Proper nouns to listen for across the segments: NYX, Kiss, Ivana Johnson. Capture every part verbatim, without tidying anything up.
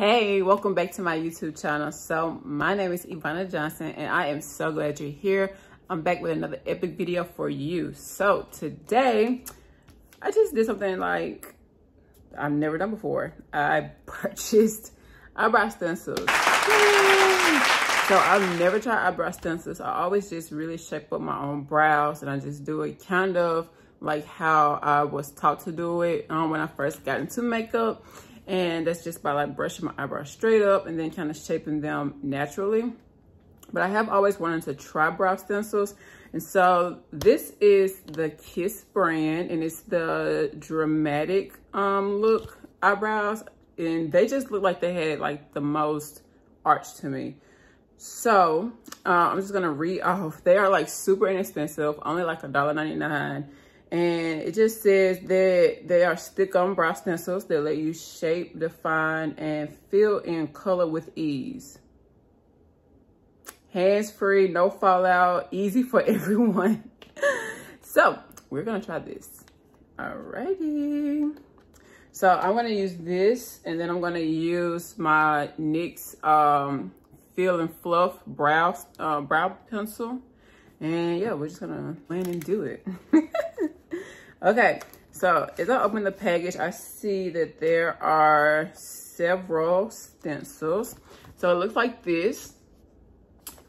Hey, welcome back to my YouTube channel. So my name is Ivana Johnson and I am so glad you're here. I'm back with another epic video for you. So today I just did something like I've never done before. I purchased eyebrow stencils. Yay! So I've never tried eyebrow stencils. I always just really shape up my own brows and I just do it kind of like how I was taught to do it um, when I first got into makeup. And that's just by like brushing my eyebrows straight up and then kind of shaping them naturally. But I have always wanted to try brow stencils. And so this is the Kiss brand and it's the dramatic um, look eyebrows. And they just look like they had like the most arch to me. So uh, I'm just gonna read off. They are like super inexpensive, only like a dollar ninety-nine. And it just says that they are stick-on brow stencils that let you shape, define, and fill in color with ease. Hands-free, no fallout, easy for everyone. So we're gonna try this. Alrighty. So I'm gonna use this, and then I'm gonna use my NYX um, Fill and Fluff brow uh, brow pencil. And yeah, we're just gonna plan and do it. Okay, so as I open the package, I see that there are several stencils. So it looks like this,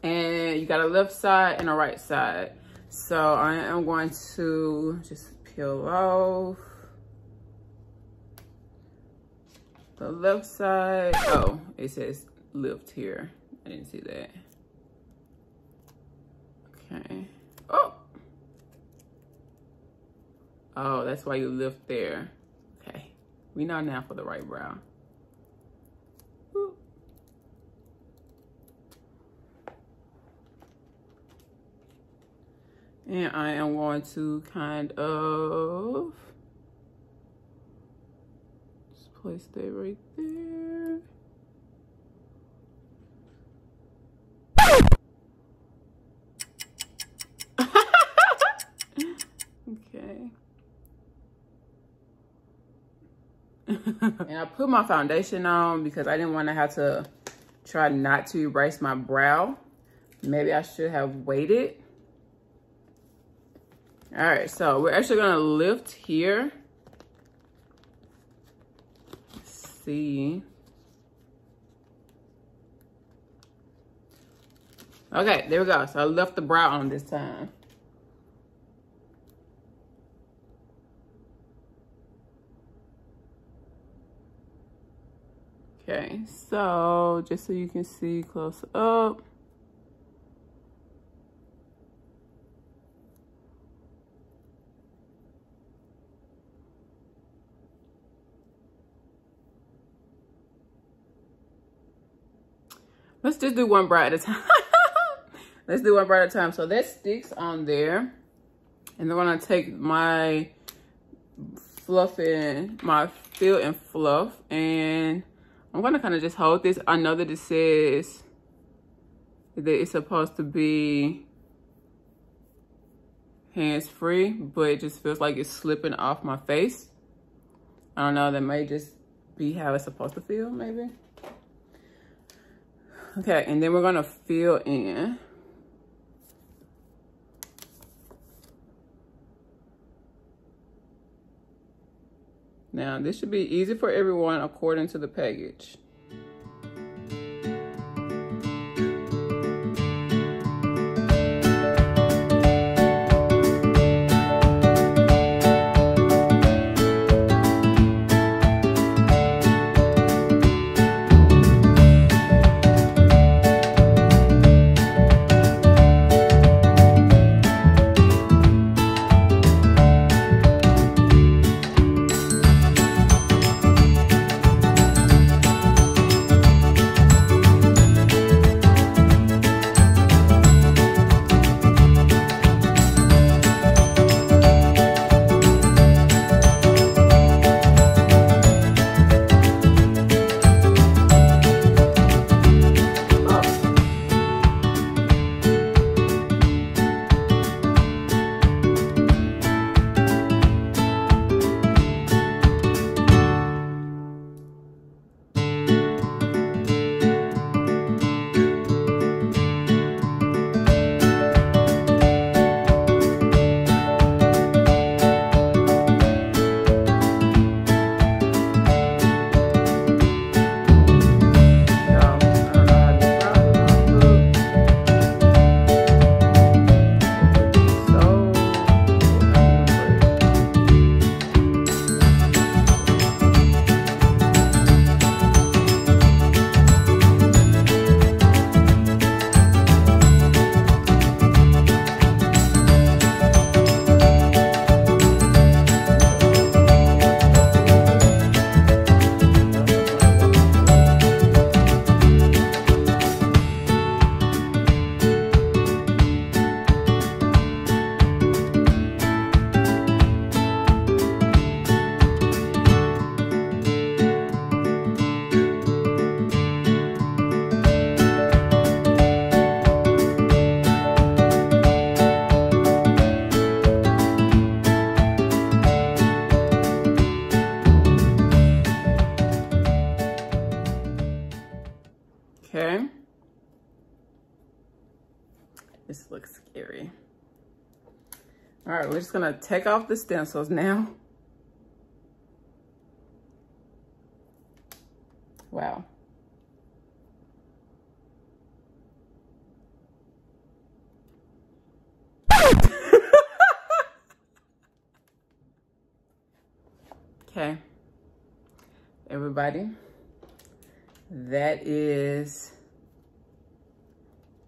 and you got a left side and a right side. So I am going to just peel off the left side. Oh, it says lift here. I didn't see that. Okay. Oh! Oh, that's why you lift there. Okay, we know now for the right brow. Whoop. And I am going to kind of just place that right there. And I put my foundation on because I didn't want to have to try not to erase my brow. Maybe I should have waited. All right, so we're actually gonna lift here. Let's see. Okay, there we go. So I left the brow on this time. Okay, so just so you can see close up. Let's just do one brow at a time. Let's do one brow at a time. So that sticks on there. And then when I take my fluff in, my fill and fluff, and I'm gonna kind of just hold this. I know that it says that it's supposed to be hands-free, but it just feels like it's slipping off my face. I don't know, that may just be how it's supposed to feel, maybe. Okay, and then we're gonna fill in. Now, this should be easy for everyone according to the package. Okay. This looks scary. All right, we're just gonna take off the stencils now. Wow. Okay, everybody, that is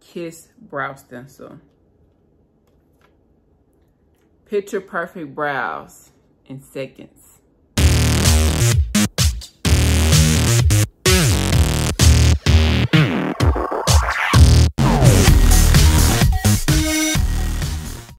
Kiss Brow Stencil. Picture perfect brows in seconds.